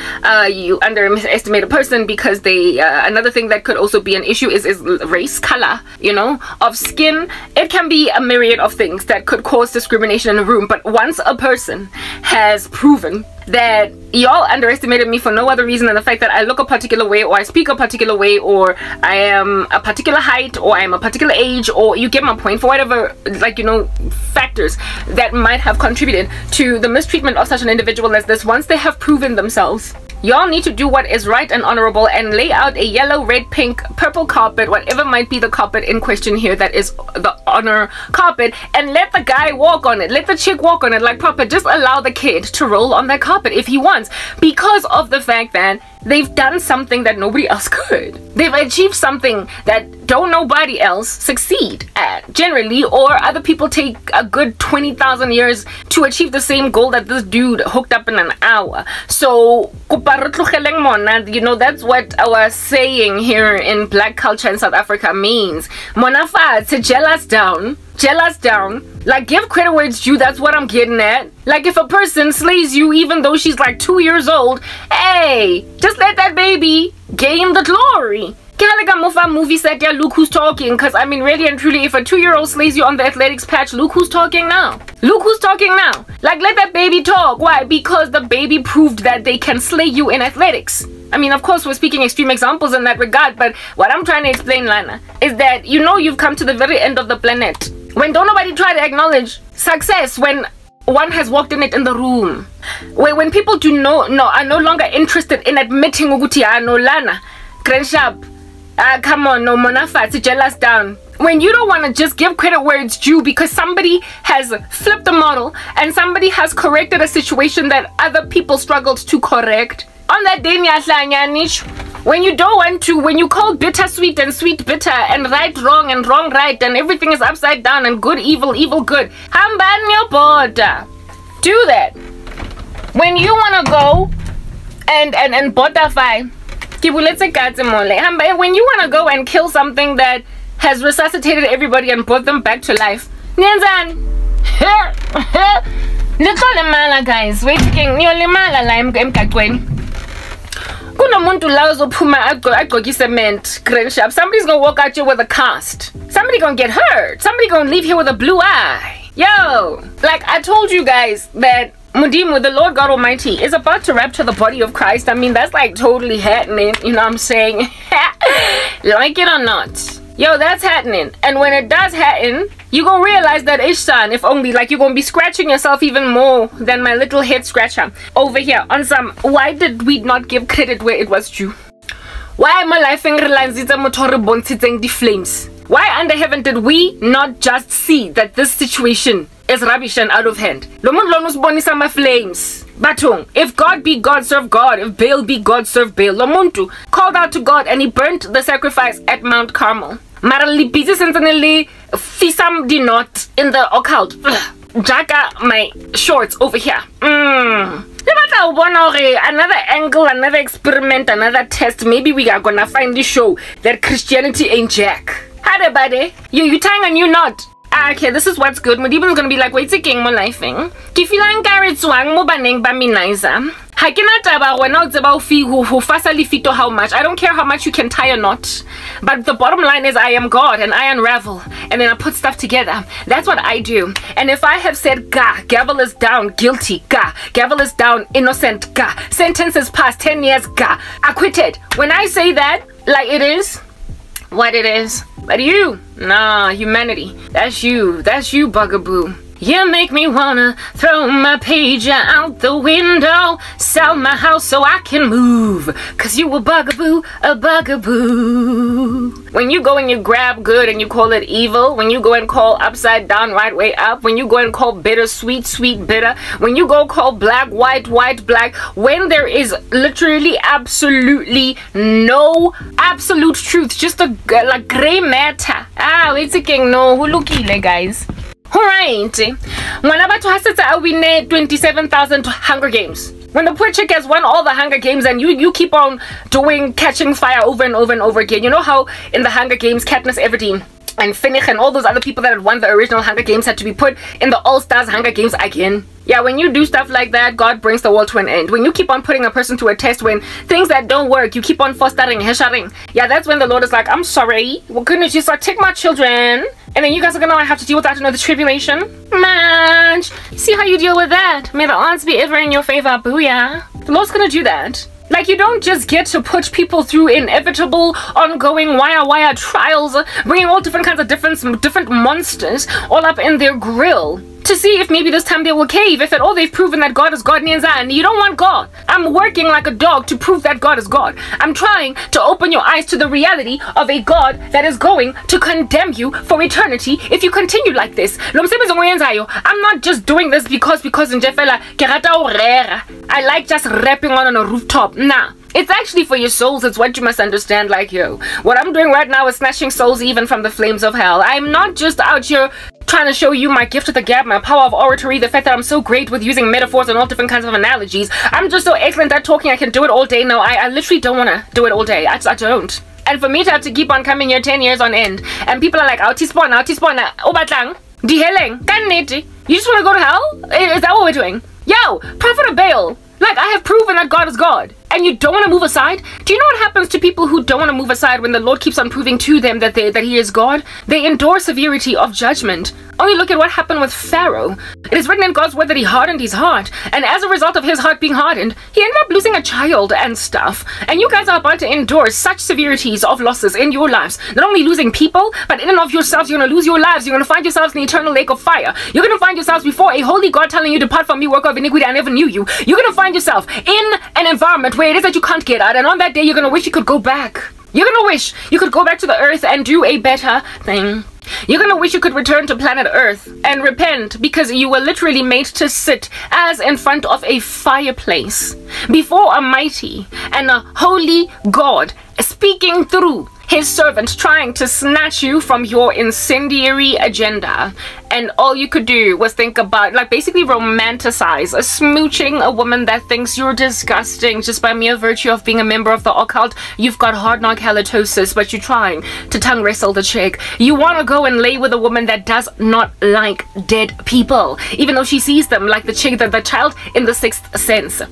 You underestimate a person because they, another thing that could also be an issue is race, color, you know, of skin. It can be a myriad of things that could cause discrimination in a room. But once a person has proven that y'all underestimated me for no other reason than the fact that I look a particular way, or I speak a particular way, or I am a particular height, or I am a particular age, or you get my point, for whatever, like, you know, factors that might have contributed to the mistreatment of such an individual as this. Once they have proven themselves, y'all need to do what is right and honorable and lay out a yellow, red, pink, purple carpet, whatever might be the carpet in question here that is the honor carpet, and let the guy walk on it, let the chick walk on it, like proper. Just allow the kid to roll on that carpet if he wants, because of the fact that they've done something that nobody else could. They've achieved something that don't nobody else succeed at generally, or other people take a good 20,000 years to achieve the same goal that this dude hooked up in an hour. So, you know, that's what our saying here in black culture in South Africa means. Monafa, to gel us down. Gel us down. Like, give credit where it's due. That's what I'm getting at. Like, if a person slays you even though she's like 2 years old, hey, just let that baby gain the glory. Movie set, yeah, look who's talking. Because I mean, really and truly, if a 2-year-old slays you on the athletics patch, look who's talking now. Look who's talking now. Like, let that baby talk. Why? Because the baby proved that they can slay you in athletics. I mean, of course, we're speaking extreme examples in that regard, but what I'm trying to explain, Lana, is that, you know, you've come to the very end of the planet when don't nobody try to acknowledge success, when one has walked in it in the room, when people do are no longer interested in admitting ukuthi no Lana Grenshap, come on, no Monafa, to gel us down. When you don't want to just give credit where it's due because somebody has flipped the model and somebody has corrected a situation that other people struggled to correct. On that day, when you don't want to, when you call bittersweet and sweet bitter and right wrong and wrong right and everything is upside down and good evil, evil good, do that. When you want to go and butterfly, when you want to go and kill something that has resuscitated everybody and brought them back to life, guys, we're taking somebody's gonna walk out here with a cast, somebody gonna get hurt, somebody gonna leave here with a blue eye. Yo, like I told you guys that Mudimu, the Lord God Almighty, is about to rapture the body of Christ. I mean, that's like totally happening, you know what I'm saying? Like it or not, yo, that's happening. And when it does happen, you gonna realize that Ishsan, if only, like, you're gonna be scratching yourself even more than my little head scratcher over here on some why did we not give credit where it was due. Why am I laughing the flames? Why under heaven did we not just see that this situation is rubbish and out of hand? Flames. If God be God, serve God. If Baal be God, serve Baal. Lomuntu called out to God and he burnt the sacrifice at Mount Carmel. Marali busy sentinelly fisam di not in the occult. Jaga my shorts over here. Another angle, another experiment, another test. Maybe we are gonna finally show that Christianity ain't jack. Hi buddy, you tying a new knot. Ah, okay, this is what's good. Modibo's gonna be like, wait a king, more life thing. Kifilang carrots wang mo baneng baminaiza. Hakina taba when out about fee who fastly fito how much. I don't care how much you can tie a knot, but the bottom line is I am God and I unravel and then I put stuff together. That's what I do. And if I have said ga, gavel is down, guilty ga, gavel is down, innocent ga, sentence is past 10 years ga, acquitted. When I say that, like it is what it is. But you, nah, humanity, that's you bugaboo. You make me wanna throw my pager out the window, sell my house so I can move, cause you a bugaboo, a bugaboo. When you go and you grab good and you call it evil, when you go and call upside down right way up, when you go and call bitter sweet, sweet bitter, when you go call black white black, when there is literally absolutely no absolute truth, just a like gray matter. Ah, wait a king, no, who lookile guys. Alright, when Abato Hasata Awine 27,000 Hunger Games. When the poor chick has won all the Hunger Games and you keep on doing catching fire over and over and over again. You know how in the Hunger Games Katniss Everdeen and Finnick and all those other people that had won the original Hunger Games had to be put in the All-Stars Hunger Games again. Yeah, when you do stuff like that, God brings the world to an end. When you keep on putting a person to a test, when things that don't work, you keep on fostering, hesharing. Yeah, that's when the Lord is like, I'm sorry. Well, goodness, you start, take my children. And then you guys are gonna have to deal with that another tribulation. Man, see how you deal with that. May the odds be ever in your favor, booyah. The Lord's gonna do that. Like, you don't just get to put people through inevitable, ongoing, wire trials, bringing all different kinds of different monsters all up in their grill to see if maybe this time they will cave. If at all they've proven that God is God, and you don't want God. I'm working like a dog to prove that God is God. I'm trying to open your eyes to the reality of a God that is going to condemn you for eternity if you continue like this. I'm not just doing this because in Jefela, I like just rapping on a rooftop. Nah. It's actually for your souls. It's what you must understand. Like, yo, what I'm doing right now is snatching souls even from the flames of hell. I'm not just out here trying to show you my gift of the gab, my power of oratory, the fact that I'm so great with using metaphors and all different kinds of analogies. I'm just so excellent at talking. I can do it all day. No, I literally don't want to do it all day. I don't. And for me to have to keep on coming here 10 years on end, and people are like, outy spawn, obatlang, diheleng, kannete. You just want to go to hell? Is that what we're doing? Yo, prophet of Baal. Like, I have proven that God is God, and you don't want to move aside? Do you know what happens to people who don't want to move aside when the Lord keeps on proving to them that He is God? They endure severity of judgment. Only look at what happened with Pharaoh. It is written in God's word that He hardened his heart, and as a result of his heart being hardened, he ended up losing a child and stuff. And you guys are about to endure such severities of losses in your lives. Not only losing people, but in and of yourselves, you're going to lose your lives. You're going to find yourselves in the eternal lake of fire. You're going to find yourselves before a holy God telling you, depart from me, worker of iniquity, I never knew you. You're going to find yourself in an environment where it is that you can't get out, and on that day you're gonna wish you could go back. You're gonna wish you could go back to the earth and do a better thing. You're gonna wish you could return to planet Earth and repent, because you were literally made to sit as in front of a fireplace before a mighty and a holy God speaking through His servant, trying to snatch you from your incendiary agenda. And all you could do was think about, like, basically romanticize smooching a woman that thinks you're disgusting just by mere virtue of being a member of the occult. You've got hard knock halitosis, but you're trying to tongue wrestle the chick. You want to go and lay with a woman that does not like dead people, even though she sees them, like the chick, the child in The Sixth Sense.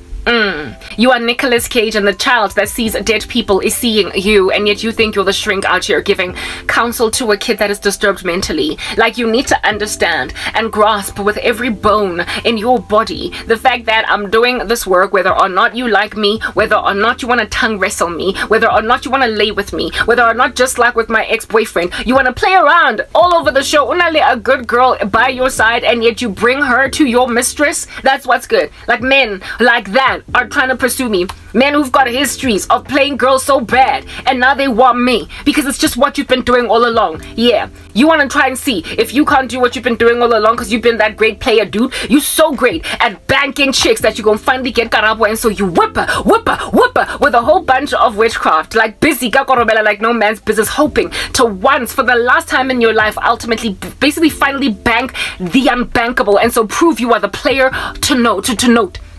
You are Nicolas Cage, and the child that sees dead people is seeing you, and yet you think you're the shrink out here giving counsel to a kid that is disturbed mentally. Like, you need to understand and grasp with every bone in your body the fact that I'm doing this work whether or not you like me, whether or not you want to tongue wrestle me, whether or not you want to lay with me, whether or not, just like with my ex-boyfriend, you want to play around all over the show, unale a good girl by your side, and yet you bring her to your mistress. That's what's good. Like, men like that are trying to pursue me. Men who've got histories of playing girls so bad, and now they want me because it's just what you've been doing all along. Yeah, you want to try and see if you can't do what you've been doing all along because you've been that great player, dude. You're so great at banking chicks that you're gonna finally get Karabo, and so you whipper with a whole bunch of witchcraft, like busy kakorobela, like no man's business, hoping to once for the last time in your life ultimately basically finally bank the unbankable, and so prove you are the player to note.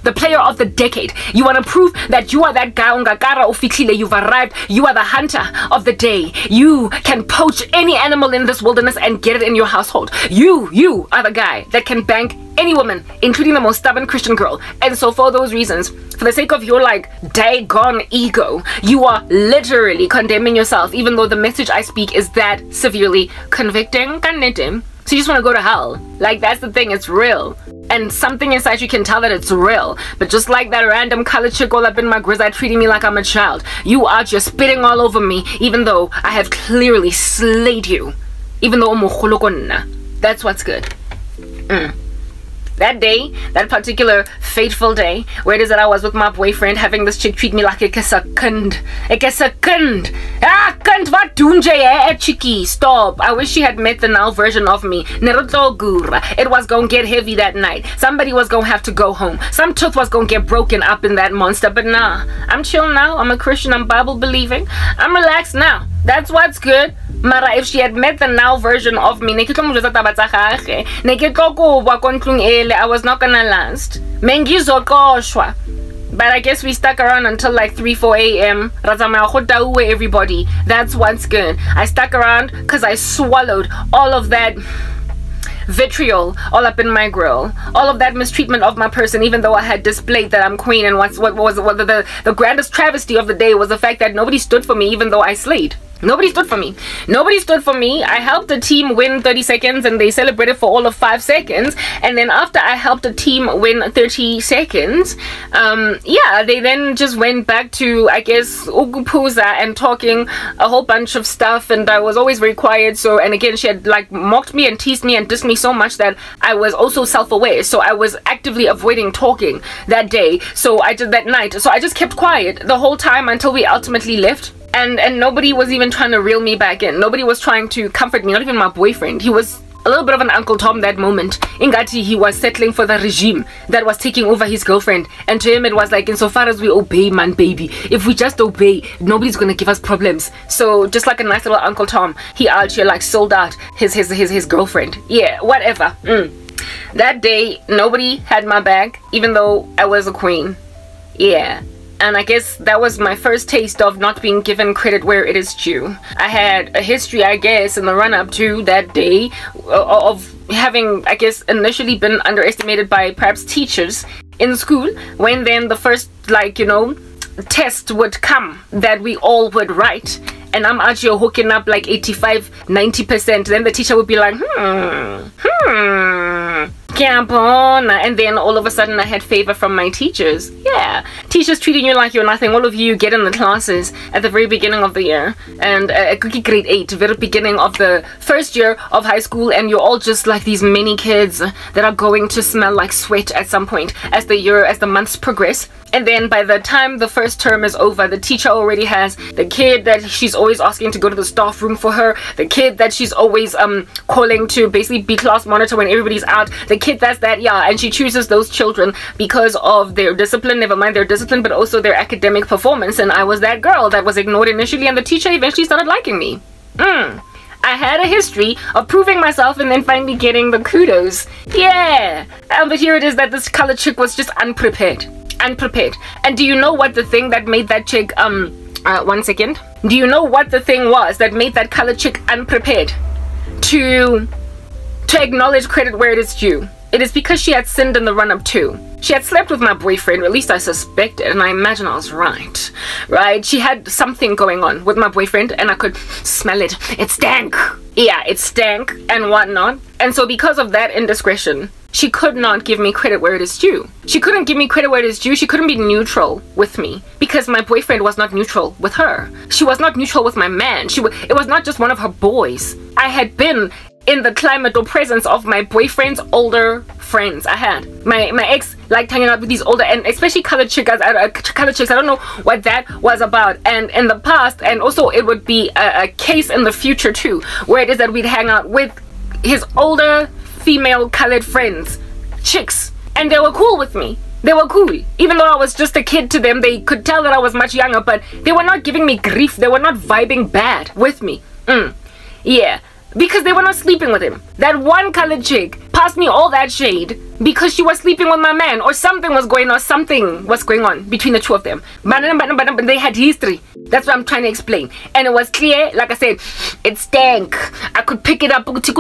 The player of the decade. You want to prove that you are that guy on Gagara Ofikile. You've arrived. You are the hunter of the day. You can poach any animal in this wilderness and get it in your household. You are the guy that can bank any woman, including the most stubborn Christian girl. And so for those reasons, for the sake of your, like, daggone ego, you are literally condemning yourself, even though the message I speak is that severely convicting. So you just want to go to hell. Like, that's the thing. It's real. And something inside you can tell that it's real. But just like that random colored chick all up in my grizzly treating me like I'm a child, you are just spitting all over me, even though I have clearly slayed you. Even though that's what's good. That day, that particular fateful day, where it is that I was with my boyfriend having this chick treat me like a second. Ah, can't what dunje, chicky, stop. I wish she had met the now version of me. It was gonna get heavy that night. Somebody was gonna have to go home. Some tooth was gonna get broken up in that monster, but nah. I'm chill now. I'm a Christian. I'm Bible believing. I'm relaxed now. That's what's good. Mara, if she had met the now version of me, I was not gonna last. But I guess we stuck around until like 3-4 a.m. everybody. That's once good. I stuck around because I swallowed all of that vitriol all up in my grill, all of that mistreatment of my person, even though I had displayed that I'm queen. And once, what was the grandest travesty of the day was the fact that nobody stood for me, even though I slayed. Nobody stood for me. Nobody stood for me. I helped the team win 30 seconds and they celebrated for all of 5 seconds. And then after I helped the team win 30 seconds, yeah, they then just went back to, I guess, Ugupuza and talking a whole bunch of stuff. And I was always very quiet. So, and again, she had like mocked me and teased me and dissed me so much that I was also self-aware. So I was actively avoiding talking that day. So I did that night. So I just kept quiet the whole time until we ultimately left. And nobody was even trying to reel me back in. Nobody was trying to comfort me, not even my boyfriend. He was a little bit of an Uncle Tom that moment. Ingati, he was settling for the regime that was taking over his girlfriend. And to him, it was like, insofar as we obey, man, baby. If we just obey, nobody's gonna give us problems. So just like a nice little Uncle Tom, he out here like sold out his girlfriend. Yeah, whatever. That day, nobody had my back, even though I was a queen. Yeah. And I guess that was my first taste of not being given credit where it is due. I had a history, I guess, in the run-up to that day of having, I guess, initially been underestimated by perhaps teachers in school, when then the first, like, you know, test would come that we all would write. And I'm out here hooking up like 85–90%. Then the teacher would be like, and then all of a sudden I had favor from my teachers. Yeah, teachers treating you like you're nothing. All of you get in the classes at the very beginning of the year, and grade 8, very beginning of the first year of high school, and you're all just like these mini kids that are going to smell like sweat at some point as the year, as the months progress. And then by the time the first term is over, the teacher already has the kid that she's always asking to go to the staff room for her, the kid that she's always calling to basically be class monitor when everybody's out, the kid that's that, yeah, and she chooses those children because of their discipline, never mind their discipline, but also their academic performance. And I was that girl that was ignored initially, and the teacher eventually started liking me. I had a history of proving myself and then finally getting the kudos. Yeah, but here it is that this colored chick was just unprepared. And do you know what the thing that made that chick do you know what the thing was that made that colored chick unprepared to acknowledge credit where it is due? It is because she had sinned in the run-up too. She had slept with my boyfriend, or at least I suspected, and I imagine I was right. Right? She had something going on with my boyfriend, and I could smell it. It stank. Yeah, it stank and whatnot. And so because of that indiscretion, she could not give me credit where it is due. She couldn't give me credit where it is due. She couldn't be neutral with me because my boyfriend was not neutral with her. She was not neutral with my man. It was not just one of her boys. I had been in the climate or presence of my boyfriend's older friends. I had my ex liked hanging out with these older, and especially colored chicks. I don't know what that was about. And in the past, and also it would be a case in the future too, where it is that we'd hang out with his older female colored friends, chicks, and they were cool with me. They were cool. Even though I was just a kid to them, they could tell that I was much younger, but they were not giving me grief. They were not vibing bad with me. Yeah. Because they were not sleeping with him. That one colored chick passed me all that shade because she was sleeping with my man, or something was going on. Something was going on between the two of them. But they had history. That's what I'm trying to explain. And it was clear, like I said, it stank. I could pick it up. Something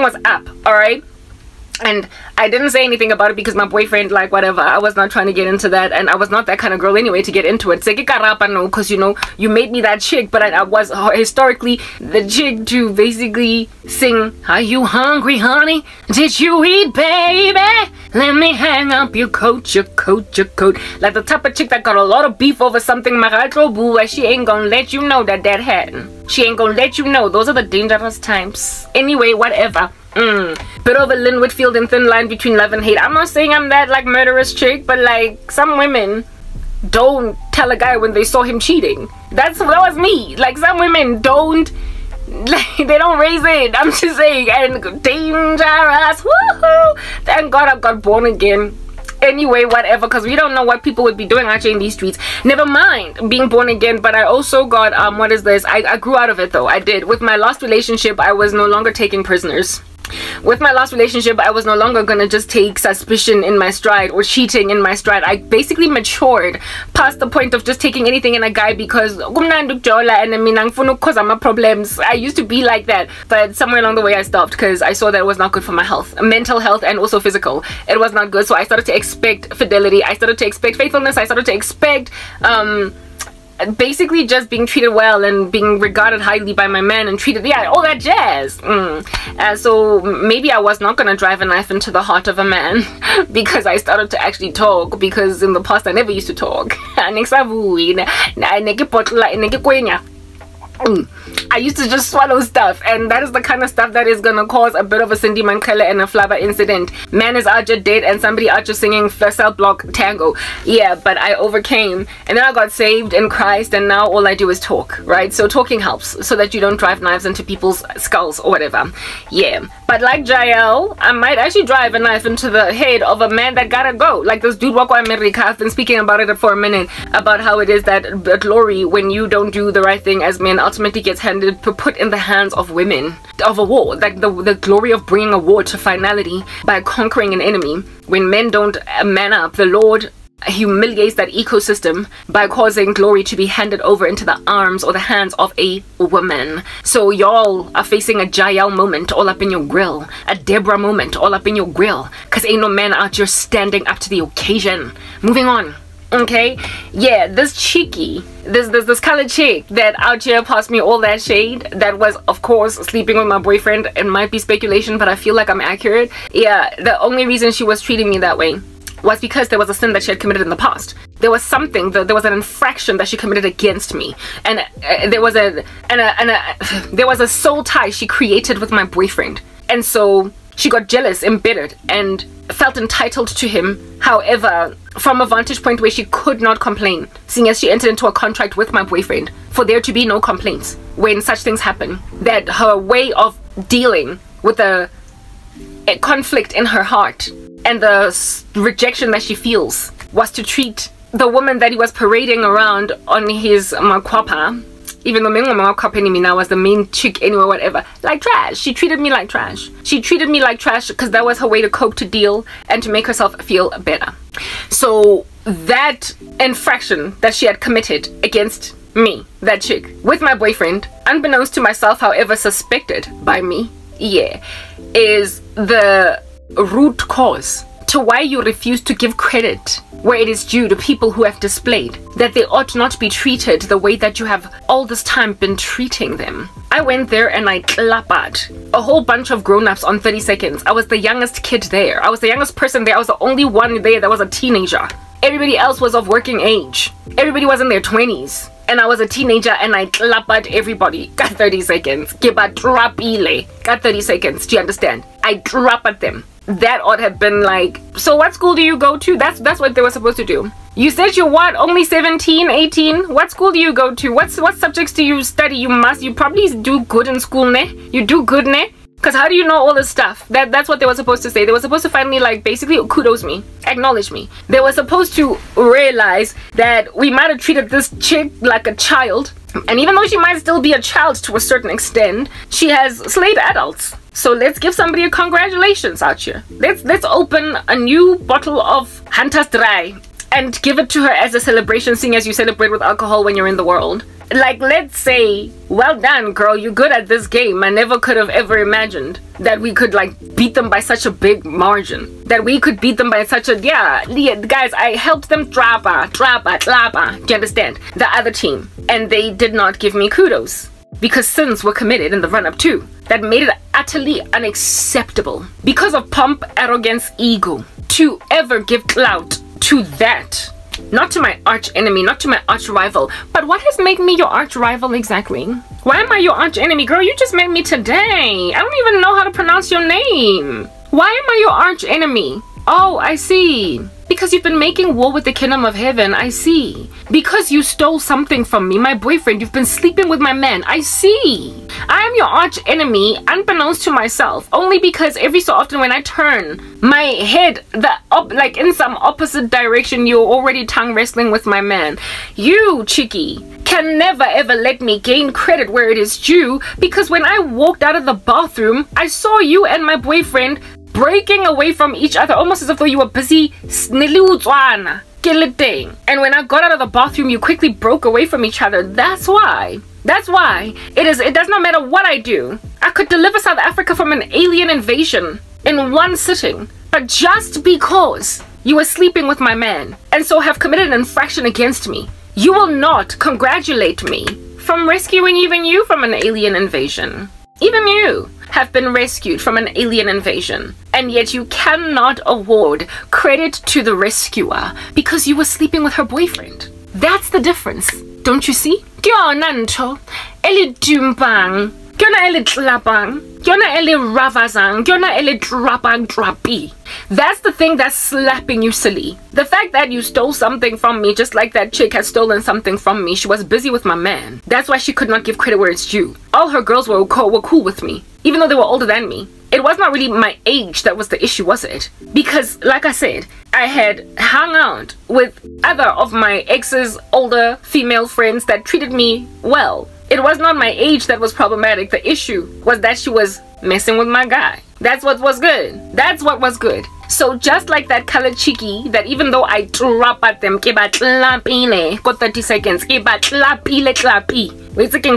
was up, all right? And I didn't say anything about it because my boyfriend, like, whatever, I was not trying to get into that, and I was not that kind of girl anyway to get into it. Because, you know, you made me that chick, but I was historically the chick to basically sing, "Are you hungry, honey? Did you eat, baby? Let me hang up your coat, your coat, your coat." Like the type of chick that got a lot of beef over something, and she ain't gonna let you know that that happened. She ain't gonna let you know. Those are the dangerous times. Anyway, whatever. Bit of a Lynn Whitfield and thin line between love and hate. I'm not saying I'm that like murderous chick, but like some women don't tell a guy when they saw him cheating. That was me. Like some women don't, like, they don't raise it. I'm just saying, and dangerous. Woohoo! Thank God I got born again. Anyway, whatever, because we don't know what people would be doing actually in these streets. Never mind being born again, but I also got I grew out of it though. I did. With my last relationship, I was no longer taking prisoners. With my last relationship, I was no longer gonna just take suspicion in my stride or cheating in my stride. I basically matured past the point of just taking anything in a guy because I'm a problems. I used to be like that, but somewhere along the way I stopped because I saw that it was not good for my health, mental health, and also physical. It was not good, so I started to expect fidelity. I started to expect faithfulness. I started to expect basically just being treated well and being regarded highly by my man and treated, yeah, all that jazz. So maybe I was not gonna drive a knife into the heart of a man because I started to actually talk, because in the past I never used to talk. I used to just swallow stuff, and that is the kind of stuff that is gonna cause a bit of a Cindy Mankela and a Flava incident. Man is out just dead and somebody out just singing Flessel Block Tango. Yeah, but I overcame, and then I got saved in Christ, and now all I do is talk, right? So talking helps so that you don't drive knives into people's skulls or whatever. Yeah, but like Jael, I might actually drive a knife into the head of a man that gotta go. Like this dude Wako America, I've been speaking about it for a minute, about how it is that glory, when you don't do the right thing as men, ultimately gets handed, put in the hands of women, of a war, like the glory of bringing a war to finality by conquering an enemy. When men don't man up, the Lord humiliates that ecosystem by causing glory to be handed over into the arms or the hands of a woman. So y'all are facing a Jael moment all up in your grill, a Deborah moment all up in your grill, because ain't no man out here standing up to the occasion. Moving on. Okay, yeah, this cheeky, this colored chick that out here passed me all that shade, that was of course sleeping with my boyfriend. It might be speculation, but I feel like I'm accurate. Yeah, the only reason she was treating me that way was because there was a sin that she had committed in the past. There was something, there was an infraction that she committed against me, and there was a soul tie she created with my boyfriend, and so she got jealous, embittered, and felt entitled to him. However, from a vantage point where she could not complain, seeing as she entered into a contract with my boyfriend for there to be no complaints when such things happen, that her way of dealing with a conflict in her heart and the rejection that she feels was to treat the woman that he was parading around on his makwapa, even though Mengoma Kapenimina was the main chick anyway, whatever, like trash. She treated me like trash. She treated me like trash because that was her way to cope, to deal, and to make herself feel better. So that infraction that she had committed against me, that chick, with my boyfriend, unbeknownst to myself, however suspected by me, yeah, is the root cause to why you refuse to give credit where it is due to people who have displayed that they ought not be treated the way that you have all this time been treating them. I went there and I clapped a whole bunch of grown-ups on 30 seconds. I was the youngest kid there. I was the youngest person there. I was the only one there that was a teenager. Everybody else was of working age. Everybody was in their 20s. And I was a teenager and I clapped everybody. Got 30 seconds. Got 30 seconds. Do you understand? I clapped them. That ought to have been like, so what school do you go to? That's what they were supposed to do. You said you're what, only 17 18? What school do you go to? What subjects do you study? You probably do good in school, ne? You do good, ne? Because how do you know all this stuff? That's what they were supposed to say. They were supposed to finally, like, basically kudos me, acknowledge me. They were supposed to realize that we might have treated this chick like a child, and even though she might still be a child to a certain extent, she has slayed adults. So let's give somebody a congratulations out here. Let's open a new bottle of Hunter's Dry and give it to her as a celebration, seeing as you celebrate with alcohol when you're in the world. Like, let's say, well done, girl, you're good at this game. I never could have ever imagined that we could, like, beat them by such a big margin. That we could beat them by such a, yeah, guys, I helped them trapa. Do you understand? The other team. And they did not give me kudos, because sins were committed in the run-up too that made it utterly unacceptable, because of pomp, arrogance, ego, to ever give clout to that. Not to my arch enemy, not to my arch rival. But what has made me your arch rival exactly? Why am I your arch enemy? Girl, you just made me today. I don't even know how to pronounce your name. Why am I your arch enemy? Oh, I see. because you've been making war with the kingdom of heaven. I see. Because you stole something from me, my boyfriend, you've been sleeping with my man. I see. I am your arch enemy, unbeknownst to myself, only because every so often when I turn my head like in some opposite direction, you're already tongue wrestling with my man. You, cheeky, can never ever let me gain credit where it is due, because when I walked out of the bathroom, I saw you and my boyfriend breaking away from each other, almost as if you were busy. And when I got out of the bathroom, you quickly broke away from each other. That's why. That's why. It does not matter what I do. I could deliver South Africa from an alien invasion in one sitting. But just because you were sleeping with my man and so have committed an infraction against me, you will not congratulate me from rescuing even you from an alien invasion. Even you have been rescued from an alien invasion, and yet you cannot award credit to the rescuer because you were sleeping with her boyfriend. That's the difference, don't you see? That's the thing that's slapping you silly. The fact that you stole something from me, just like that chick has stolen something from me. She was busy with my man. That's why she could not give credit where it's due. All her girls were cool with me, even though they were older than me. It was not really my age that was the issue, was it? Because, like I said, I had hung out with other of my ex's older female friends that treated me well. It was not my age that was problematic. The issue was that she was messing with my guy. That's what was good. That's what was good. So just like that colored cheeky, that even though I drop at them, got 30 seconds, we're taking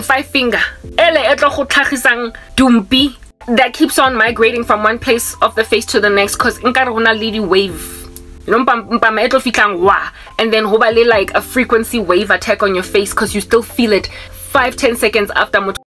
5 finger. That keeps on migrating from one place of the face to the next, because nkarona wave. And then like a frequency wave attack on your face because you still feel it 5-10 seconds after.